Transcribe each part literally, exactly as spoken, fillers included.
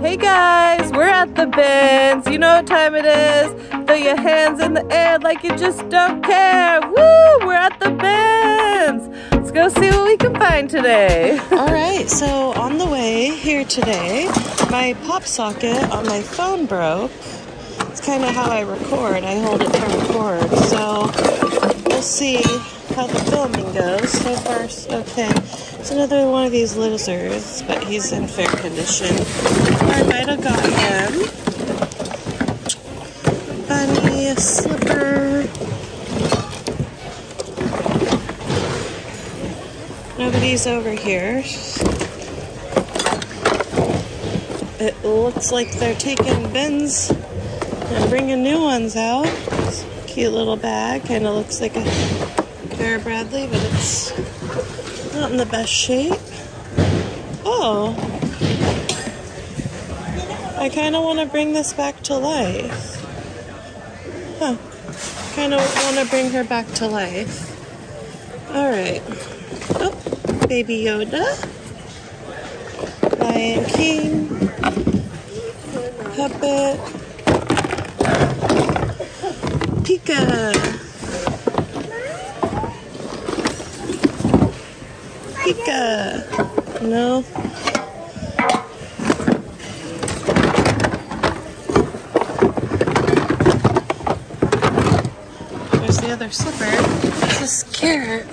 Hey guys, we're at the bins. You know what time it is. Throw your hands in the air like you just don't care. Woo, we're at the bins. Let's go see what we can find today. All right, so on the way here today, my pop socket on my phone broke. It's kind of how I record. I hold it to record. So we'll see how the filming goes. So far, okay. It's another one of these lizards, but he's in fair condition. I might have got him. Bunny, a slipper. Nobody's over here. It looks like they're taking bins and bringing new ones out. It's a cute little bag. Kind of looks like a Bear Bradley, but it's not in the best shape. Oh. I kind of want to bring this back to life. Huh. Kind of want to bring her back to life. Alright. Oh, Baby Yoda. Lion King. Puppet. Pika. Pika. No. There's the other slipper. This is carrot.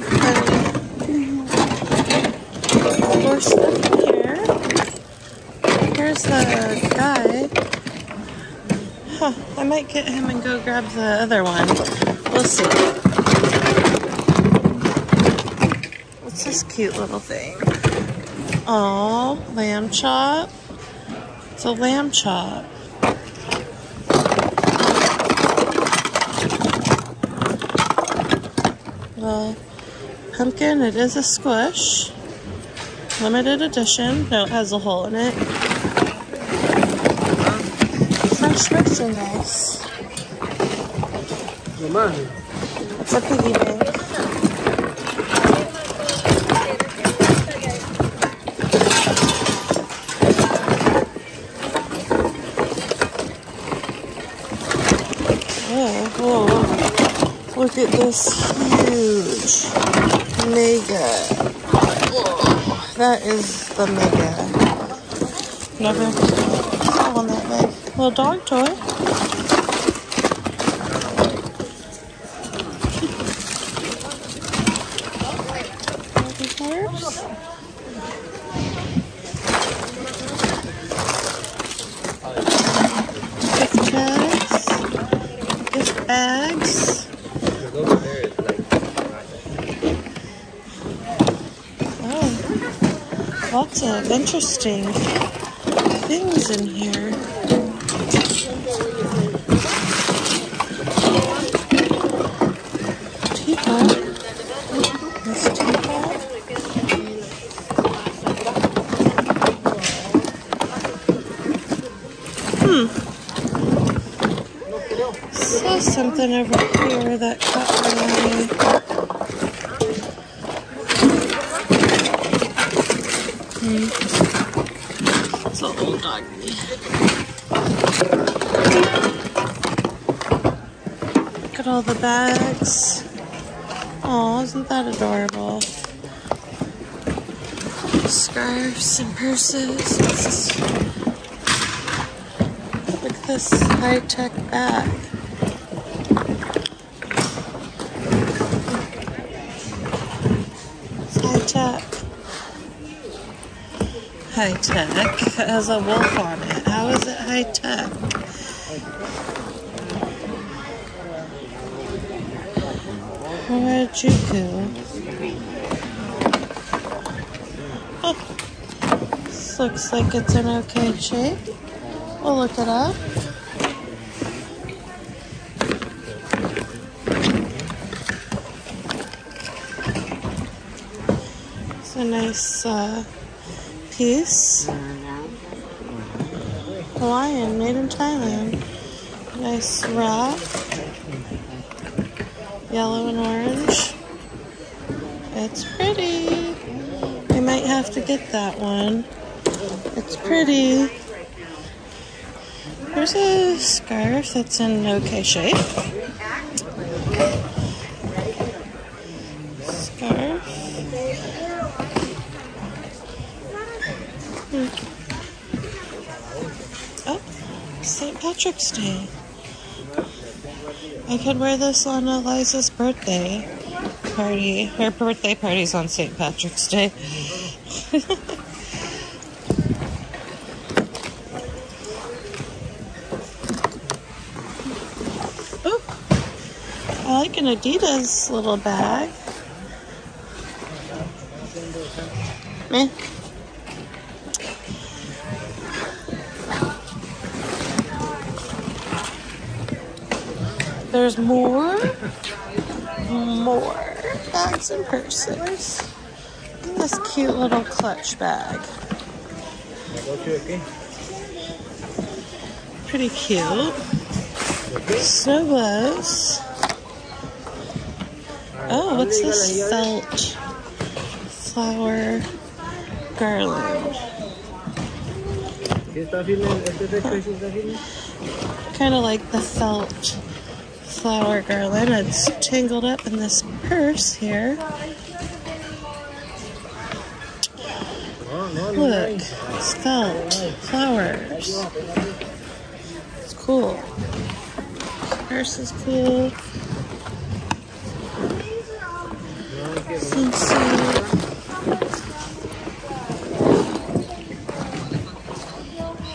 More stuff here. Here's the guy. Huh. I might get him and go grab the other one. We'll see. This cute little thing. Oh, lamb chop. It's a lamb chop. Well, pumpkin, it is a squish. Limited edition. No, it has a hole in it. Fresh merchandise. It's a piggy bank. Look at this huge mega. Whoa, that is the mega. Never saw one that big. Little dog toy. Gift bags. Gift bags. Lots of interesting things in here. Teapot. This teapot. Hmm. Saw something over here that caught my eye. It's a little doggy. Look at all the bags. Oh, isn't that adorable? Scarves and purses. Is... Look at this high-tech bag. It's high-tech. High tech. It has a wolf on it. How is it high tech? Harajuku. Oh, this looks like it's in okay shape. We'll look it up. It's a nice, uh, piece. Hawaiian, made in Thailand. Nice wrap. Yellow and orange. It's pretty. We might have to get that one. It's pretty. There's a scarf that's in okay shape. Scarf. Hmm. Oh, Saint Patrick's Day. I could wear this on Eliza's birthday party. Her birthday party's on Saint Patrick's Day. I like an Adidas little bag. Meh. There's more, more bags and purses. This cute little clutch bag. Pretty cute. Snow glows. Oh, what's this? Felt flower garland. Huh. Kind of like the felt flower garland. It's tangled up in this purse here. Look, it's felt flowers. It's cool. Purse is cool. Let's see.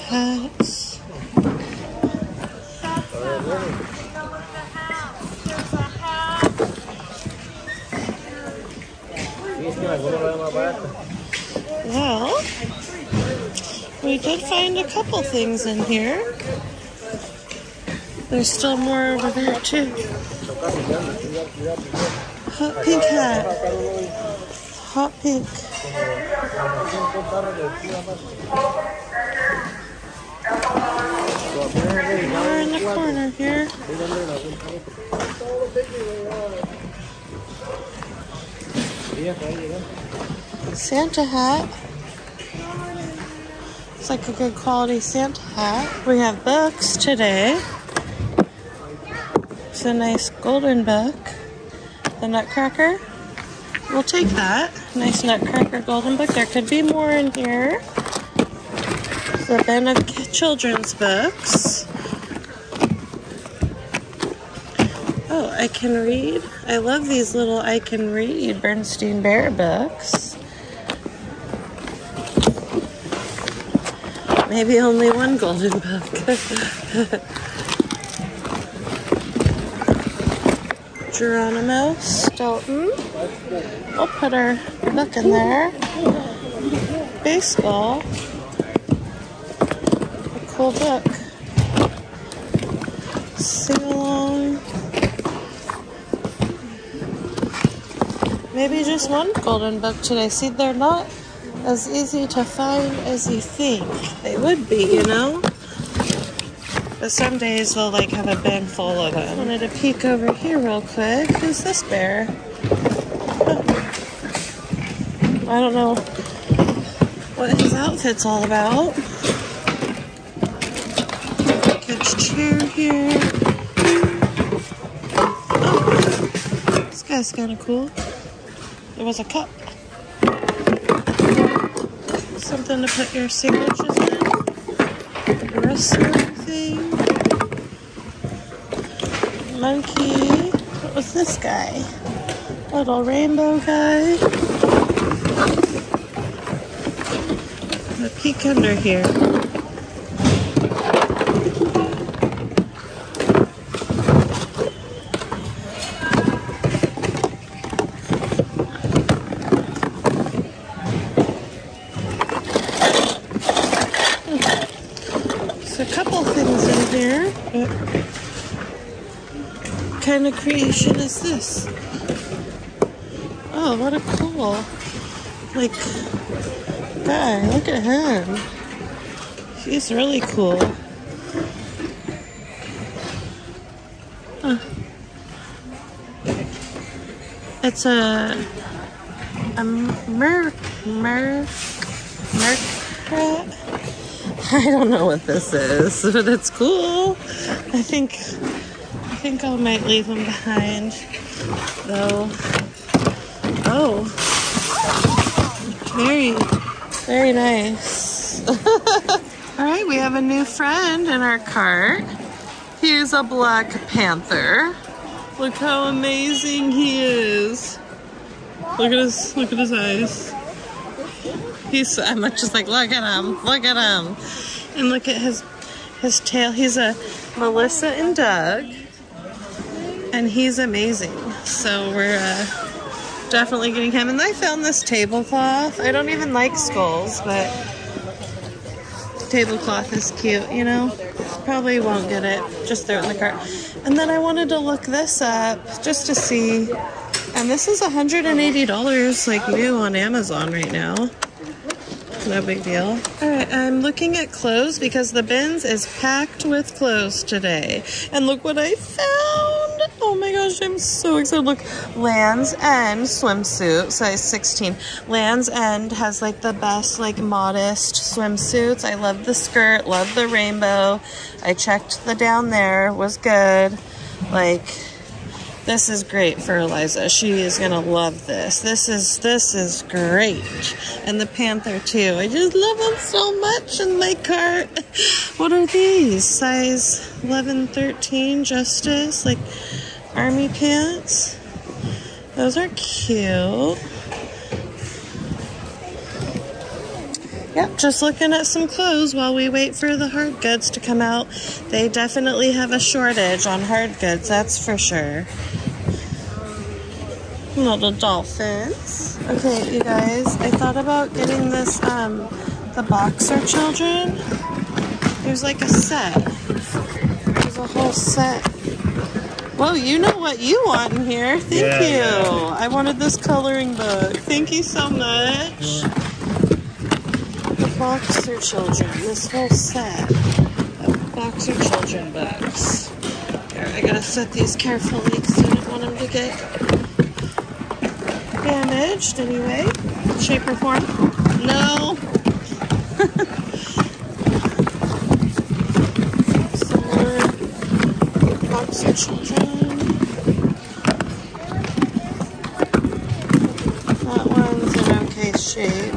Hats. Well, we did find a couple things in here. There's still more over there too. Hot pink hat. Hot pink. We're in the corner here. Santa hat. It's like a good quality Santa hat. We have books today. It's a nice golden book. The Nutcracker. We'll take that. Nice Nutcracker golden book. There could be more in here. The bin of children's books. Oh, I can read. I love these little I can read Bernstein Bear books. Maybe only one golden book. Geronimo, Stilton. We'll put our book in there. Baseball. A cool book. Sing along. Maybe just one golden book today. See, they're not as easy to find as you think they would be, you know? But some days they'll like have a bin full of them. I wanted to peek over here real quick. Who's this bear? Oh. I don't know what his outfit's all about. Catch chair here. Oh, this guy's kind of cool. There was a cup. Something to put your sandwiches in. A wrestler. Monkey. What was this guy? Little rainbow guy. I'm gonna peek under here. What kind of creation is this? Oh, what a cool, like, guy. Look at him. He's really cool. Huh. It's a, a mer, mer, mer, I don't know what this is, but it's cool. I think I think I might leave them behind, though. Oh, very, very nice. All right, we have a new friend in our cart. He's a Black Panther. Look how amazing he is. Look at his, look at his eyes. He's, I'm just like, look at him, look at him. And look at his, his tail. He's a Melissa and Doug. And he's amazing. So we're uh, definitely getting him. And I found this tablecloth. I don't even like skulls, but tablecloth is cute, you know? Probably won't get it. Just throw it in the cart. And then I wanted to look this up just to see. And this is one hundred eighty dollars, like new on Amazon right now. No big deal. All right, I'm looking at clothes because the bins is packed with clothes today. And look what I found. Oh my gosh, I'm so excited. Look, Land's End swimsuit, size sixteen. Land's End has like the best, like modest swimsuits. I love the skirt, love the rainbow. I checked the down there, was good. Like, this is great for Eliza. She is gonna love this. This is this is great. And the Panther too. I just love them so much in my cart. What are these? Size eleven, thirteen, Justice, like army pants. Those are cute. Yep, just looking at some clothes while we wait for the hard goods to come out. They definitely have a shortage on hard goods, that's for sure. Little dolphins. Okay, you guys, I thought about getting this, um, the Boxer Children. There's like a set. There's a whole set. Whoa, you know what you want in here. Thank yeah, you. Yeah. I wanted this coloring book. Thank you so much. Yeah. Boxer Children, this whole set of Boxer Children books. Here, I gotta set these carefully because I don't want them to get damaged anyway, shape or form. No! Some more Boxer Children. That one's in okay shape.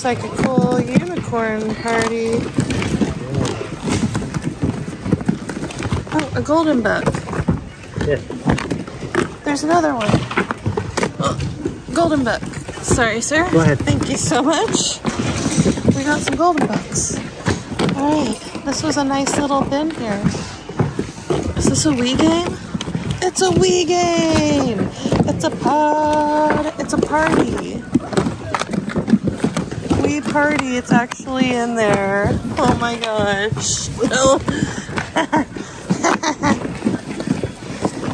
It's like a cool unicorn party. Oh, a golden book. Yeah. There's another one. Oh, golden book. Sorry, sir. Go ahead. Thank you so much. We got some golden books. All right. This was a nice little bin here. Is this a Wii game? It's a Wii game. It's a pod. It's a party. Party, it's actually in there. Oh my gosh. Well,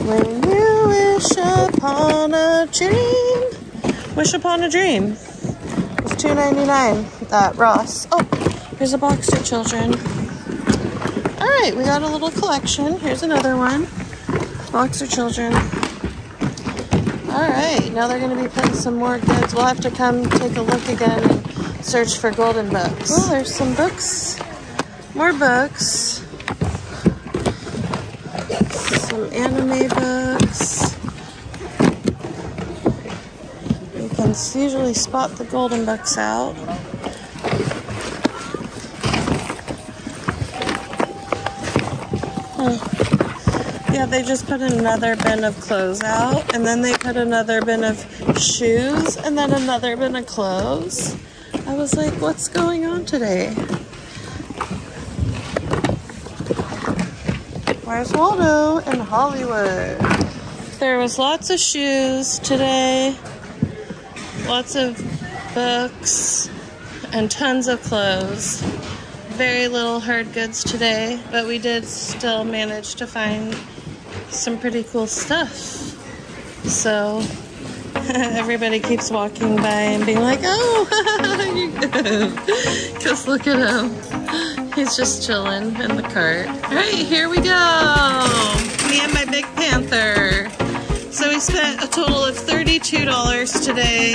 when you wish upon a dream. Wish upon a dream. It's two ninety-nine at Ross. Oh, here's a box to children. Alright, we got a little collection. Here's another one. Boxer Children. Alright, now they're gonna be putting some more goods. We'll have to come take a look again. Search for golden books. Oh, there's some books. More books. Some anime books. You can usually spot the golden books out. Oh. Yeah, they just put another bin of clothes out, and then they put another bin of shoes, and then another bin of clothes. I was like, what's going on today? Where's Waldo in Hollywood? There was lots of shoes today, lots of books, and tons of clothes. Very little hard goods today, but we did still manage to find some pretty cool stuff. So everybody keeps walking by and being like, oh, just look at him. He's just chilling in the cart. All right, here we go. Me and my big panther. So we spent a total of thirty-two dollars today.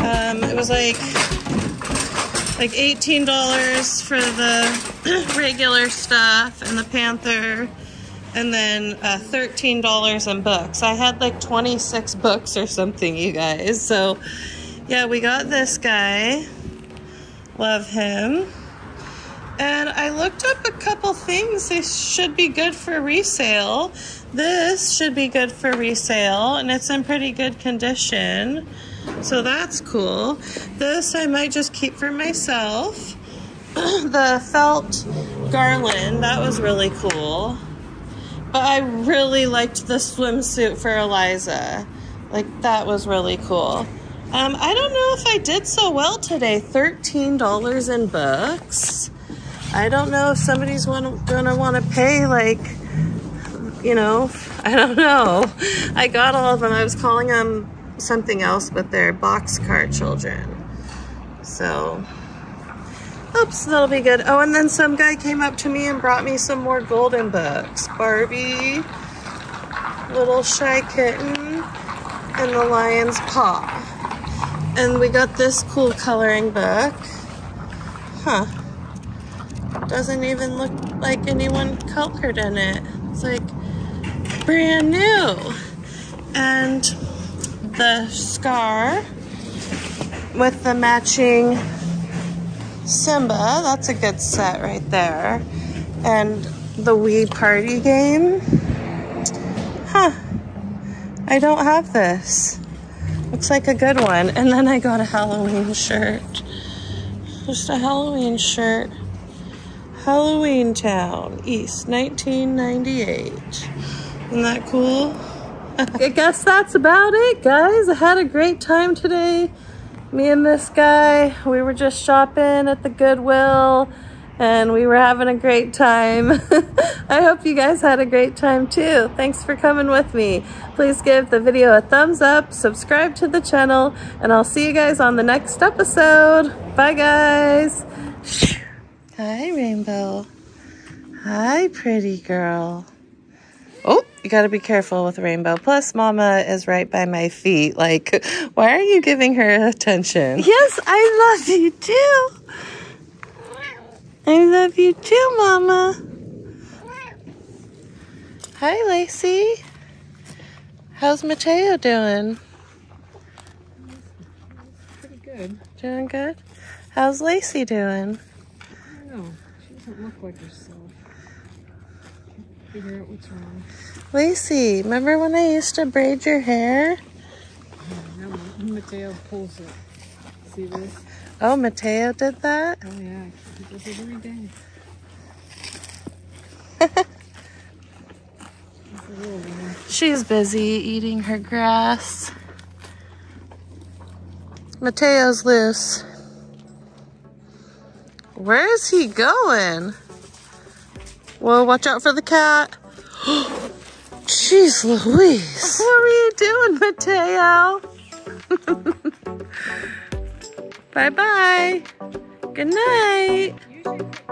Um, it was like like eighteen dollars for the regular stuff and the panther, and then uh, thirteen dollars in books. I had like twenty-six books or something, you guys. So yeah, we got this guy. Love him. And I looked up a couple things. They should be good for resale. This should be good for resale, and it's in pretty good condition. So that's cool. This I might just keep for myself. The felt garland, that was really cool. But I really liked the swimsuit for Eliza. Like, that was really cool. Um, I don't know if I did so well today. thirteen dollars in books. I don't know if somebody's wanna, gonna want to pay, like, you know, I don't know. I got all of them. I was calling them something else, but they're Boxer Children. So, oops, that'll be good. Oh, and then some guy came up to me and brought me some more golden books. Barbie, Little Shy Kitten, and the Lion's Paw. And we got this cool coloring book. Huh. Doesn't even look like anyone colored in it. It's like brand new. And the scar with the matching Simba. That's a good set right there. And the Wii Party game. Huh. I don't have this. Looks like a good one. And then I got a Halloween shirt. Just a Halloween shirt. Halloween Town, East, nineteen ninety-eight. Isn't that cool? I guess that's about it, guys. I had a great time today. Me and this guy, we were just shopping at the Goodwill, and we were having a great time. I hope you guys had a great time too. Thanks for coming with me. Please give the video a thumbs up, subscribe to the channel, and I'll see you guys on the next episode. Bye, guys. Hi, Rainbow. Hi, pretty girl. Oh, you gotta be careful with Rainbow. Plus, Mama is right by my feet. Like, why are you giving her attention? Yes, I love you too. I love you too, Mama. Hi, Lacey. How's Mateo doing? Pretty good. Doing good? How's Lacey doing? I don't know. She doesn't look like herself. Can't figure out what's wrong. Lacey, remember when I used to braid your hair? Yeah, no, Mateo pulls it. See this? Oh, Mateo did that? Oh, yeah. He does it every day. She's busy eating her grass. Mateo's loose. Where is he going? Whoa, watch out for the cat. Jeez Louise. What were you doing, Mateo? Bye-bye. Good night.